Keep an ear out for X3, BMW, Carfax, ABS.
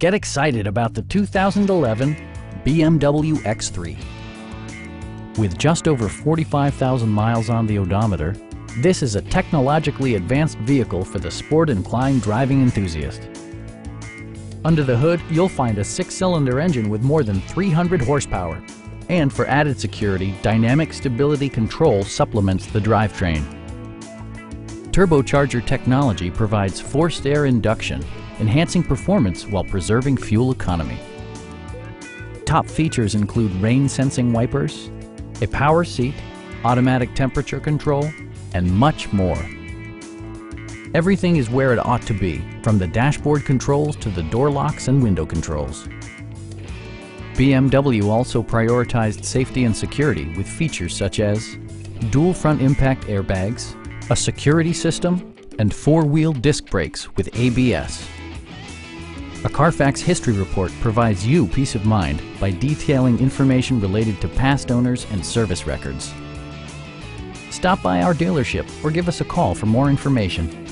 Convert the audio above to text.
Get excited about the 2011 BMW X3. With just over 45,000 miles on the odometer, this is a technologically advanced vehicle for the sport-inclined driving enthusiast. Under the hood, you'll find a 6-cylinder engine with more than 300 horsepower. And for added security, dynamic stability control supplements the drivetrain. Turbocharger technology provides forced air induction, enhancing performance while preserving fuel economy. Top features include rain-sensing wipers, a power seat, automatic temperature control, and much more. Everything is where it ought to be, from the dashboard controls to the door locks and window controls. BMW also prioritized safety and security with features such as dual front impact airbags, a security system, and 4-wheel disc brakes with ABS. A Carfax history report provides you peace of mind by detailing information related to past owners and service records. Stop by our dealership or give us a call for more information.